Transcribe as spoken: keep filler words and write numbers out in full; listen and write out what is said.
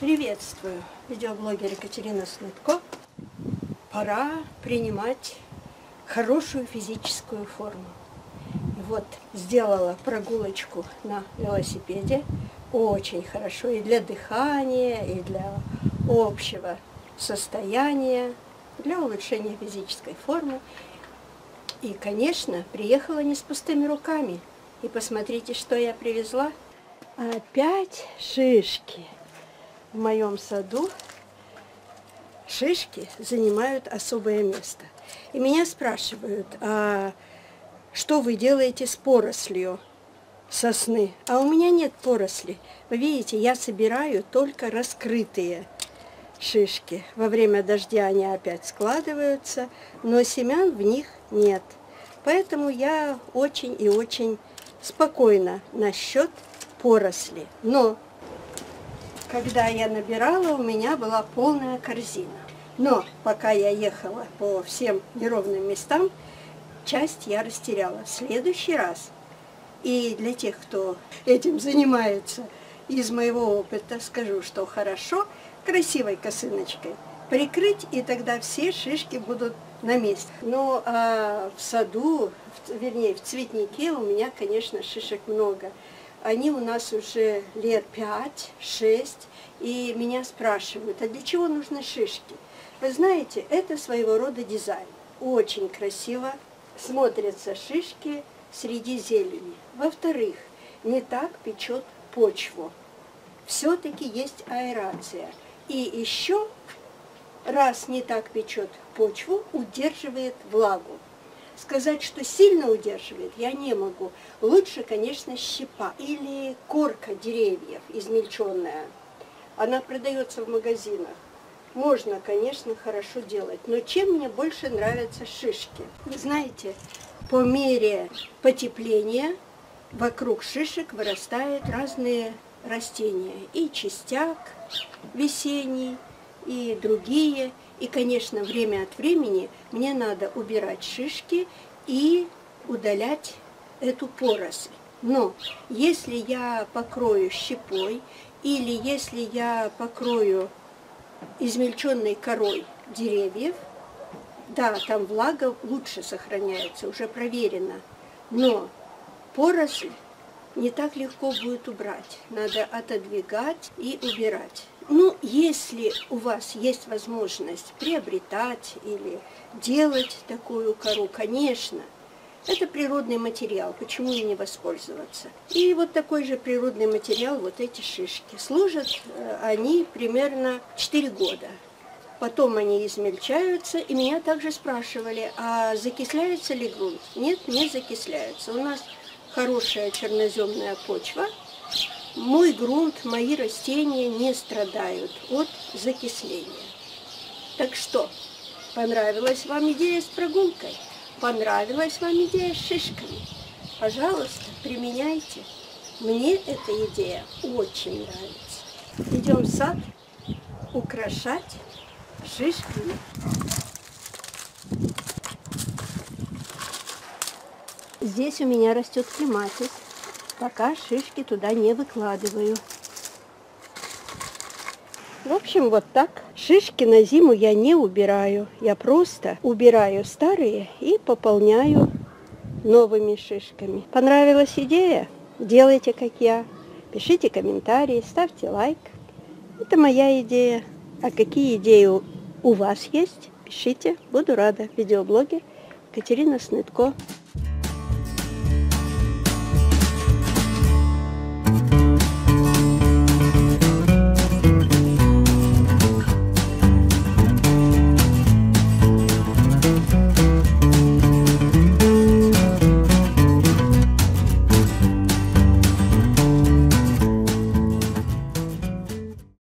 Приветствую, видеоблогер Екатерина Сныдко. Пора принимать хорошую физическую форму. Вот сделала прогулочку на велосипеде. Очень хорошо и для дыхания, и для общего состояния, для улучшения физической формы. И, конечно, приехала не с пустыми руками. И посмотрите, что я привезла. Опять шишки. В моем саду шишки занимают особое место. И меня спрашивают, а что вы делаете с порослью сосны? А у меня нет поросли. Вы видите, я собираю только раскрытые шишки. Во время дождя они опять складываются, но семян в них нет. Поэтому я очень и очень спокойна насчет поросли. Но когда я набирала, у меня была полная корзина. Но пока я ехала по всем неровным местам, часть я растеряла. В следующий раз, и для тех, кто этим занимается, из моего опыта скажу, что хорошо красивой косыночкой прикрыть, и тогда все шишки будут на месте. Ну, а в саду, вернее, в цветнике у меня, конечно, шишек много. Они у нас уже лет пять-шесть, и меня спрашивают, а для чего нужны шишки? Вы знаете, это своего рода дизайн. Очень красиво смотрятся шишки среди зелени. Во-вторых, не так печет почву. Все-таки есть аэрация. И еще, раз не так печет почву, удерживает влагу. Сказать, что сильно удерживает, я не могу. Лучше, конечно, щепа или корка деревьев измельченная. Она продается в магазинах. Можно, конечно, хорошо делать. Но чем мне больше нравятся шишки? Вы знаете, по мере потепления вокруг шишек вырастают разные растения. И чистяк весенний, и другие. И, конечно, время от времени мне надо убирать шишки и удалять эту поросль. Но если я покрою щепой или если я покрою измельченной корой деревьев, да, там влага лучше сохраняется, уже проверено. Но поросль не так легко будет убрать. Надо отодвигать и убирать. Ну, если у вас есть возможность приобретать или делать такую кору, конечно, это природный материал, почему и не воспользоваться. И вот такой же природный материал, вот эти шишки. Служат они примерно четыре года. Потом они измельчаются, и меня также спрашивали, а закисляется ли грунт? Нет, не закисляется. У нас хорошая черноземная почва. Мой грунт, мои растения не страдают от закисления. Так что, понравилась вам идея с прогулкой? Понравилась вам идея с шишками? Пожалуйста, применяйте. Мне эта идея очень нравится. Идем в сад украшать шишками. Здесь у меня растет клематис. Пока шишки туда не выкладываю. В общем, вот так. Шишки на зиму я не убираю. Я просто убираю старые и пополняю новыми шишками. Понравилась идея? Делайте, как я. Пишите комментарии, ставьте лайк. Это моя идея. А какие идеи у вас есть? Пишите. Буду рада. Видеоблогер Ekaterina Snytko.